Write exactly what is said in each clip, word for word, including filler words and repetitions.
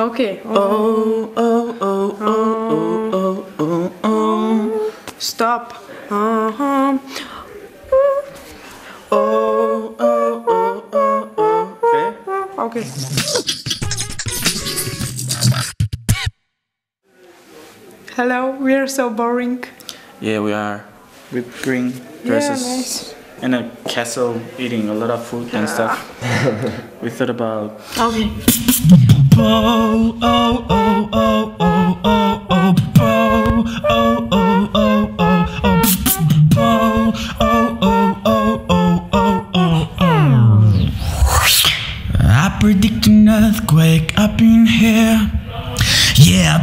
Okay. Oh, oh, oh, oh, oh, oh, oh. Stop. Uh-huh. Oh, oh, oh, oh, oh. Okay. Okay. Hello, we are so boring. Yeah, we are. With green dresses. Yeah, nice. And a castle eating a lot of food and stuff. We thought about... Okay. Oh, oh, oh, oh, oh, oh, oh, oh, oh, oh, oh, oh. I predict an earthquake up in here. Yeah.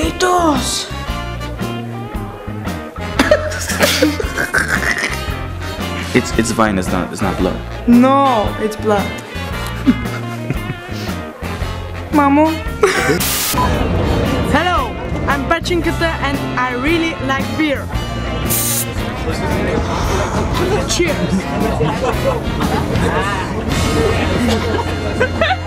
¡Listos! It's it's vine, it's not it's not blood. No, it's blood. Mamo. Hello, I'm Pachinkuta and I really like beer. Cheers.